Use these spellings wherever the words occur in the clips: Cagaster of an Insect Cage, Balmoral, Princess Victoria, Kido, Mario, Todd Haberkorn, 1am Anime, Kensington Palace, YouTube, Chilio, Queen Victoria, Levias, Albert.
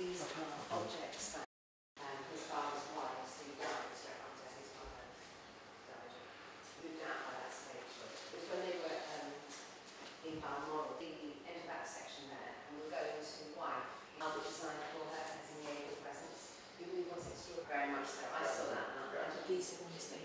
these objects that his father's wife, so you don't expect onto his mother. So moved out by that stage. It was when they were in Balmoral, the end of that section there, and we were going to wife. Albert designed for her as in the age of presence. It really was extraordinary. Very much so. I saw that now. And these are all his things.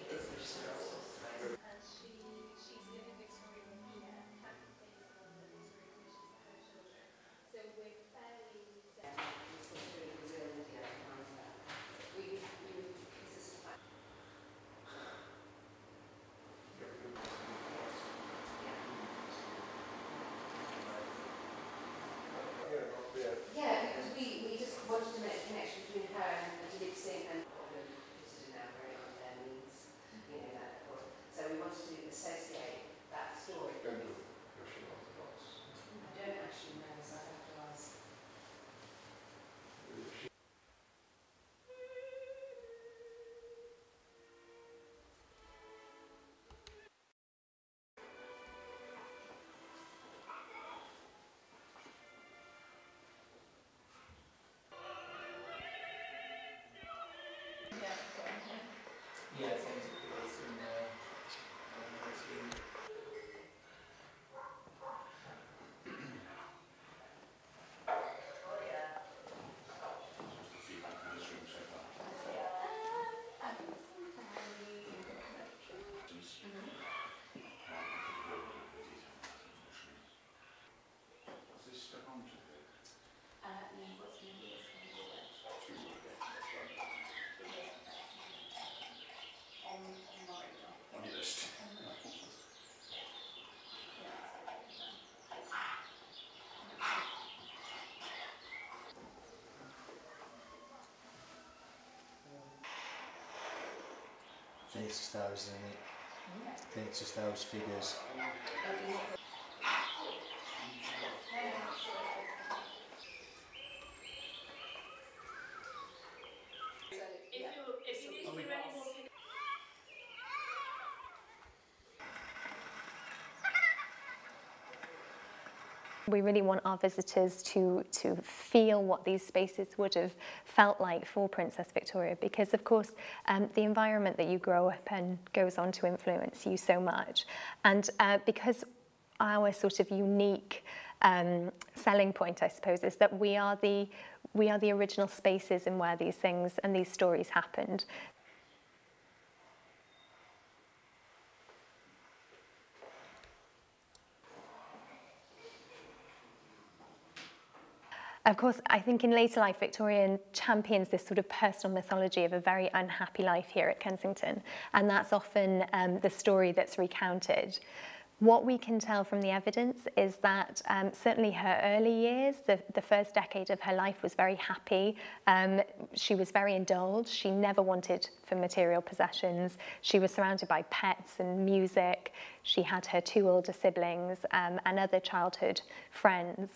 Yeah, because we just wanted to make a connection between her and the lip sync and what we're considering now very on their means, you know, that of course. So we wanted to associate that story. I don't actually know, so I have to ask. Yeah, it seems to be in the I think it's just those, isn't it? Yeah. I think it's just those figures. We really want our visitors to feel what these spaces would have felt like for Princess Victoria, because of course the environment that you grow up in goes on to influence you so much, and because our sort of unique selling point, I suppose, is that we are the original spaces and where these things and these stories happened. Of course, I think in later life, Victoria champions this sort of personal mythology of a very unhappy life here at Kensington, and that's often the story that's recounted. What we can tell from the evidence is that certainly her early years, the first decade of her life, was very happy. She was very indulged. She never wanted for material possessions. She was surrounded by pets and music. She had her two older siblings and other childhood friends.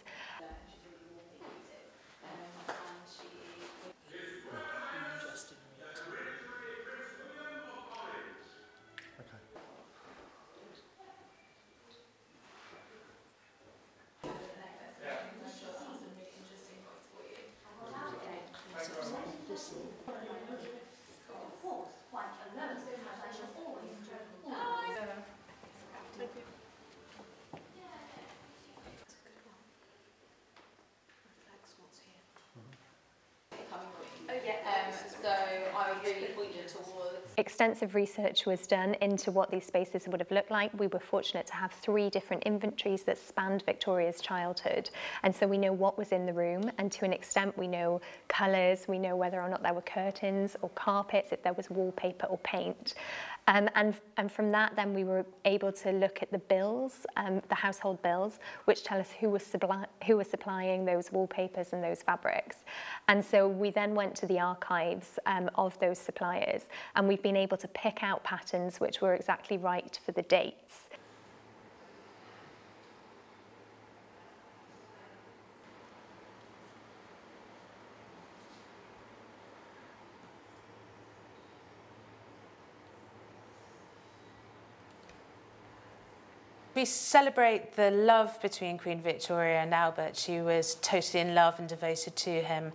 Extensive research was done into what these spaces would have looked like. We were fortunate to have 3 different inventories that spanned Victoria's childhood, and so we know what was in the room, and to an extent we know colours, we know whether or not there were curtains or carpets, if there was wallpaper or paint. And from that then we were able to look at the bills, the household bills, which tell us who was supplying those wallpapers and those fabrics. And so we then went to the archives of those suppliers, and we've been able to pick out patterns which were exactly right for the dates. We celebrate the love between Queen Victoria and Albert. She was totally in love and devoted to him,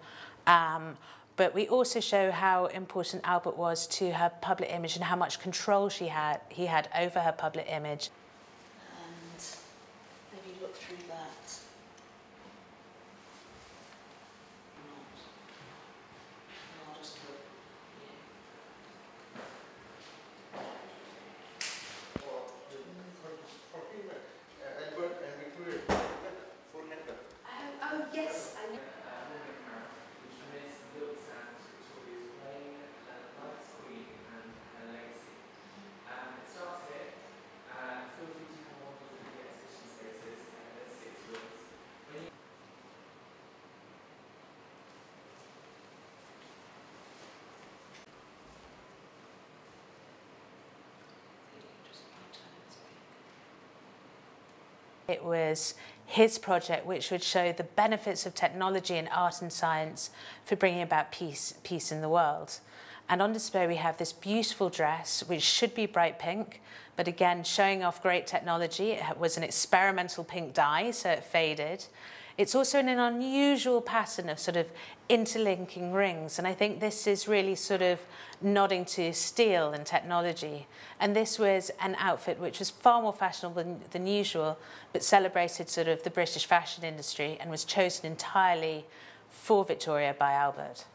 But we also show how important Albert was to her public image and how much control he had over her public image. And maybe look through that. I'll just put, Albert and Victoria, full handbag. Oh, yes, I know. It was his project which would show the benefits of technology and art and science for bringing about peace in the world. And on display we have this beautiful dress which should be bright pink, but again showing off great technology. It was an experimental pink dye, so it faded. It's also in an unusual pattern of sort of interlinking rings, and I think this is really sort of nodding to steel and technology. And this was an outfit which was far more fashionable than usual, but celebrated sort of the British fashion industry and was chosen entirely for Victoria by Albert.